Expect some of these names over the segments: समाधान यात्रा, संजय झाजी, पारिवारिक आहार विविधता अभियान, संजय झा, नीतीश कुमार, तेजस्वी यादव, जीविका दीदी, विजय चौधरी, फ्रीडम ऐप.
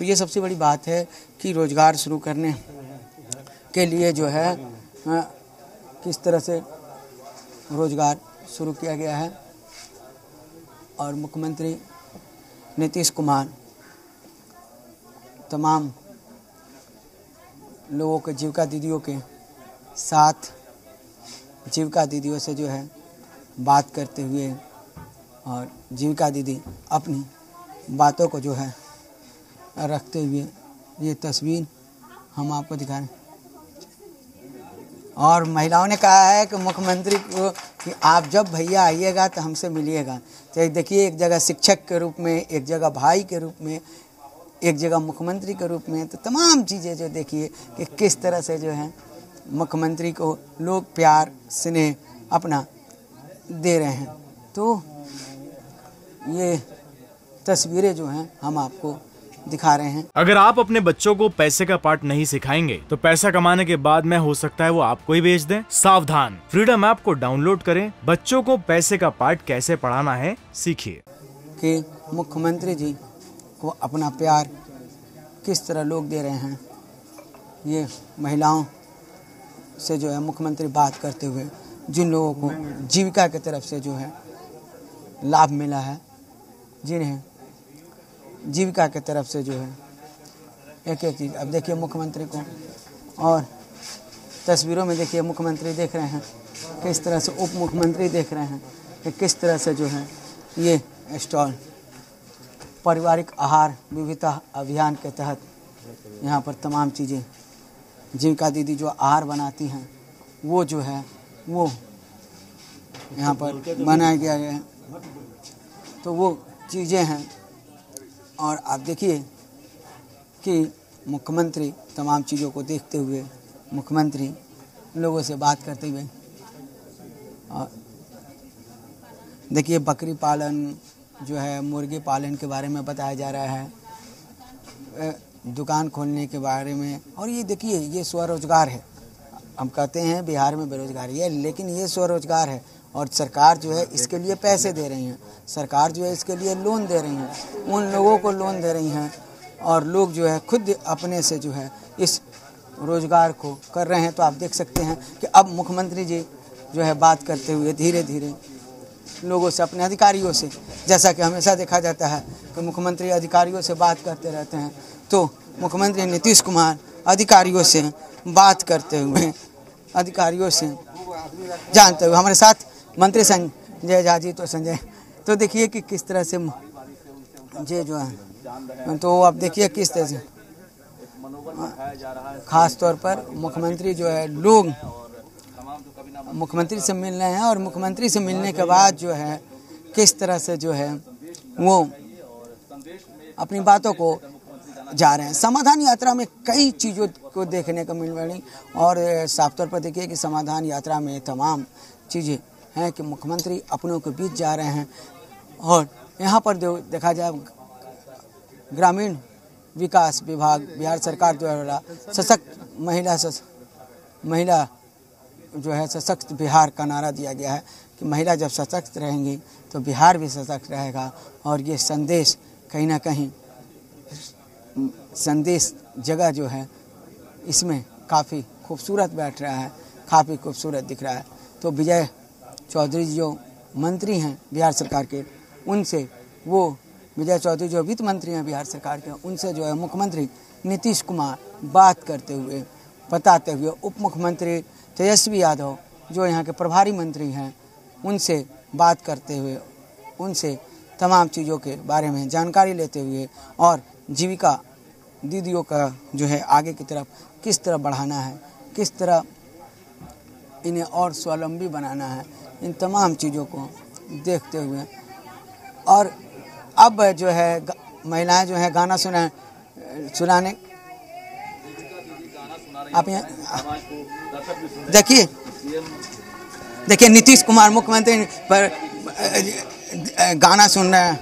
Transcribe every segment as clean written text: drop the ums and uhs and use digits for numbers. तो ये सबसे बड़ी बात है कि रोजगार शुरू करने के लिए जो है किस तरह से रोजगार शुरू किया गया है। और मुख्यमंत्री नीतीश कुमार तमाम लोगों के, जीविका दीदियों के साथ, जीविका दीदियों से जो है बात करते हुए, और जीविका दीदी अपनी बातों को जो है रखते हुए ये तस्वीर हम आपको दिखा रहे हैं। और महिलाओं ने कहा है कि मुख्यमंत्री को कि आप जब भैया आइएगा तो हमसे मिलिएगा। तो देखिए, एक जगह शिक्षक के रूप में, एक जगह भाई के रूप में, एक जगह मुख्यमंत्री के रूप में, तो तमाम चीज़ें जो देखिए कि किस तरह से जो है मुख्यमंत्री को लोग प्यार स्नेह अपना दे रहे हैं। तो ये तस्वीरें जो हैं हम आपको दिखा रहे हैं। अगर आप अपने बच्चों को पैसे का पाठ नहीं सिखाएंगे तो पैसा कमाने के बाद में हो सकता है वो आपको ही बेच दें। सावधान, फ्रीडम ऐप को डाउनलोड करें, बच्चों को पैसे का पाठ कैसे पढ़ाना है सीखिए। कि मुख्यमंत्री जी को अपना प्यार किस तरह लोग दे रहे हैं, ये महिलाओं से जो है मुख्यमंत्री बात करते हुए, जिन लोगों को जीविका की तरफ से जो है लाभ मिला है, जिन्हें जीविका की तरफ से जो है एक एक चीज़। अब देखिए मुख्यमंत्री को, और तस्वीरों में देखिए मुख्यमंत्री देख रहे हैं किस तरह से, उप मुख्यमंत्री देख रहे हैं कि किस तरह से जो है ये स्टॉल पारिवारिक आहार विविधता अभियान के तहत यहाँ पर तमाम चीज़ें जीविका दीदी जो आहार बनाती हैं वो जो है वो यहाँ पर बनाया गया है। तो वो चीज़ें हैं, और आप देखिए कि मुख्यमंत्री तमाम चीज़ों को देखते हुए मुख्यमंत्री लोगों से बात करते हुए, और देखिए बकरी पालन जो है, मुर्गी पालन के बारे में बताया जा रहा है, दुकान खोलने के बारे में। और ये देखिए, ये स्वरोजगार है। हम कहते हैं बिहार में बेरोजगारी है, लेकिन ये स्वरोजगार है, और सरकार जो है इसके लिए पैसे दे रही हैं, सरकार जो है इसके लिए लोन दे रही हैं, उन लोगों को लोन दे रही हैं, और लोग जो है खुद अपने से जो है इस रोजगार को कर रहे हैं। तो आप देख सकते हैं कि अब मुख्यमंत्री जी जो है बात करते हुए धीरे धीरे लोगों से, अपने अधिकारियों से, जैसा कि हमेशा देखा जाता है कि मुख्यमंत्री अधिकारियों से बात करते रहते हैं, तो मुख्यमंत्री नीतीश कुमार अधिकारियों से बात करते हुए, अधिकारियों से जानते हुए, हमारे साथ मंत्री संजय झाजी। तो संजय, तो देखिए कि किस तरह से ये जो है, तो आप देखिए किस तरह से खास तौर पर मुख्यमंत्री जो है, लोग मुख्यमंत्री से मिल रहे हैं, और मुख्यमंत्री से मिलने के बाद जो है किस तरह से जो है वो अपनी बातों को जा रहे हैं। समाधान यात्रा में कई चीज़ों को देखने को मिल रही, और साफ तौर पर देखिए कि समाधान यात्रा में तमाम चीज़ें हैं कि मुख्यमंत्री अपनों के बीच जा रहे हैं। और यहाँ पर जो देखा जाए, ग्रामीण विकास विभाग बिहार सरकार द्वारा सशक्त महिला जो है सशक्त बिहार का नारा दिया गया है कि महिला जब सशक्त रहेंगी तो बिहार भी सशक्त रहेगा। और ये संदेश कहीं ना कहीं संदेश जगह जो है इसमें काफ़ी खूबसूरत बैठ रहा है, काफ़ी खूबसूरत दिख रहा है। तो विजय चौधरी जो मंत्री हैं बिहार सरकार के, उनसे वो विजय चौधरी जो वित्त मंत्री हैं बिहार सरकार के, उनसे जो है मुख्यमंत्री नीतीश कुमार बात करते हुए बताते हुए, उप मुख्यमंत्री तेजस्वी यादव जो यहाँ के प्रभारी मंत्री हैं उनसे बात करते हुए, उनसे तमाम चीज़ों के बारे में जानकारी लेते हुए, और जीविका दीदियों का जो है आगे की तरफ किस तरह बढ़ाना है, किस तरह इन्हें और स्वावलंबी बनाना है, इन तमाम चीज़ों को देखते हुए। और अब जो है महिलाएं जो है गाना सुनाने आप देखिए, देखिए नीतीश कुमार मुख्यमंत्री पर गाना सुन रहे हैं।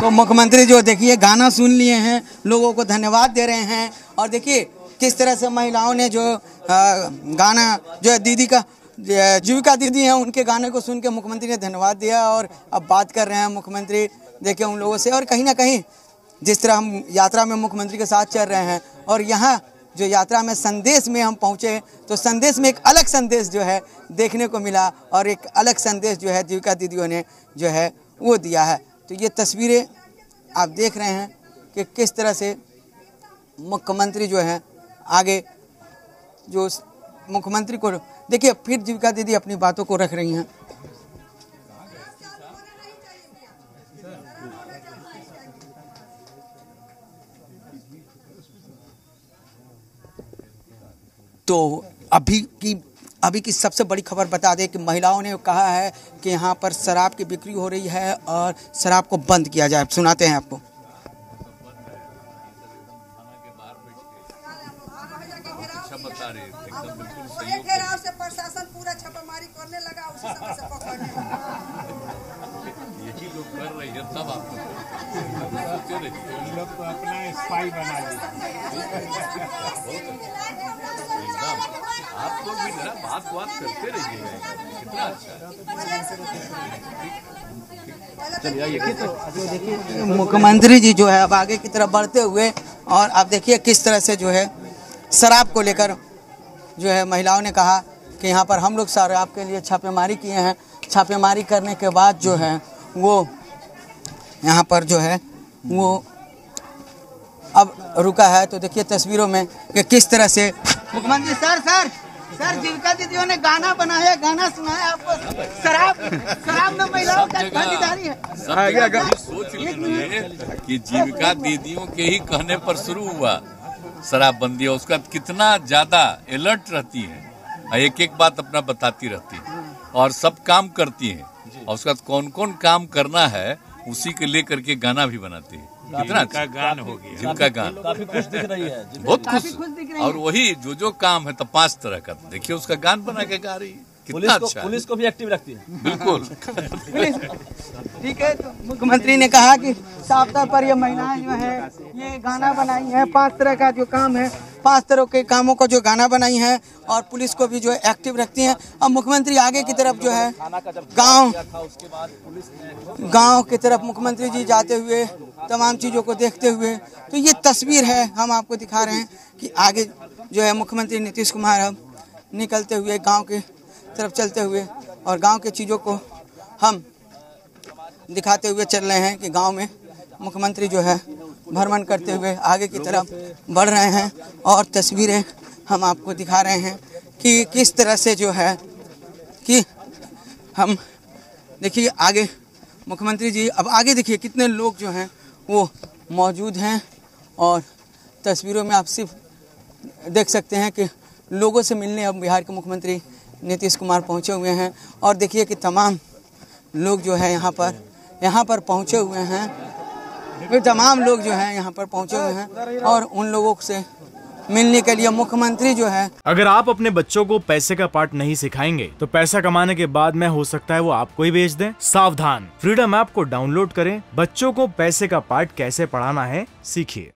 तो मुख्यमंत्री जो देखिए गाना सुन लिए हैं, लोगों को धन्यवाद दे रहे हैं। और देखिए किस तरह से महिलाओं ने जो गाना जो है दीदी का, जीविका दीदी हैं, उनके गाने को सुन के मुख्यमंत्री ने धन्यवाद दिया। और अब बात कर रहे हैं मुख्यमंत्री देखिए उन लोगों से। और कहीं ना कहीं जिस तरह हम यात्रा में मुख्यमंत्री के साथ चल रहे हैं और यहाँ जो यात्रा में संदेश में हम पहुँचे तो संदेश में एक अलग संदेश जो है देखने को मिला और एक अलग संदेश जो है जीविका दीदियों ने जो है वो दिया है। तो ये तस्वीरें आप देख रहे हैं कि किस तरह से मुख्यमंत्री जो हैं आगे जो मुख्यमंत्री को देखिए फिर जीविका दीदी अपनी बातों को रख रही हैं। तो अभी की सबसे बड़ी खबर बता दें कि महिलाओं ने कहा है कि यहाँ पर शराब की बिक्री हो रही है और शराब को बंद किया जाए। सुनाते हैं आपको। आप लोग भी जरा बात करते रहिएगा, कितना अच्छा। चलिए तो देखिए मुख्यमंत्री जी जो है अब आगे की तरफ बढ़ते हुए और आप देखिए किस तरह से जो है शराब को लेकर जो है महिलाओं ने कहा कि यहाँ पर हम लोग शराब के लिए छापेमारी किए हैं। छापेमारी करने के बाद जो है वो यहाँ पर जो है वो अब रुका है। तो देखिए तस्वीरों में कि किस तरह से मुख्यमंत्री सर जीविका दीदियों ने गाना बनाया, गाना सुनाया आपको। शराब में महिलाओं का भागीदारी है। सोच लीजिए कि जीविका दीदियों के ही कहने पर शुरू हुआ शराबबंदी, उसका कितना ज्यादा अलर्ट रहती है, एक एक बात अपना बताती रहती है और सब काम करती है और उसका कौन कौन काम करना है उसी के लेकर के गाना भी बनाती है। कितना अच्छा गान हो गया, जिनका गान काफी खुश दिख रही है, बहुत खुश दिख रही है। और वही जो काम है तो 5 तरह का देखिए उसका गान बना के गा रही है। कितना अच्छा, पुलिस को भी एक्टिव रखती है, बिल्कुल ठीक है। तो मुख्यमंत्री ने कहा कि साफ तौर पर ये महिलाएं जो है ये गाना बनाई है, 5 तरह का जो काम है, 5 तरह के कामों को जो गाना बनाई है और पुलिस को भी जो है एक्टिव रखती हैं। अब मुख्यमंत्री आगे की तरफ जो है गांव की तरफ मुख्यमंत्री जी जाते हुए तमाम चीज़ों को देखते हुए। तो ये तस्वीर है हम आपको दिखा रहे हैं कि आगे जो है मुख्यमंत्री नीतीश कुमार अब निकलते हुए गांव की तरफ चलते हुए और गांव के चीज़ों को हम दिखाते हुए चल रहे हैं कि गांव में मुख्यमंत्री जो है भ्रमण करते हुए आगे की तरफ बढ़ रहे हैं। और तस्वीरें हम आपको दिखा रहे हैं कि किस तरह से जो है कि हम देखिए आगे मुख्यमंत्री जी अब आगे देखिए कितने लोग जो हैं वो मौजूद हैं। और तस्वीरों में आप सिर्फ देख सकते हैं कि लोगों से मिलने अब बिहार के मुख्यमंत्री नीतीश कुमार पहुंचे हुए हैं। और देखिए कि तमाम लोग जो है यहाँ पर पहुंचे हुए हैं, तमाम लोग जो है यहाँ पर पहुंचे हुए हैं और उन लोगों से मिलने के लिए मुख्यमंत्री जो है। अगर आप अपने बच्चों को पैसे का पाठ नहीं सिखाएंगे तो पैसा कमाने के बाद में हो सकता है वो आपको ही बेच दें। सावधान, फ्रीडम ऐप को डाउनलोड करें, बच्चों को पैसे का पाठ कैसे पढ़ाना है सीखिए।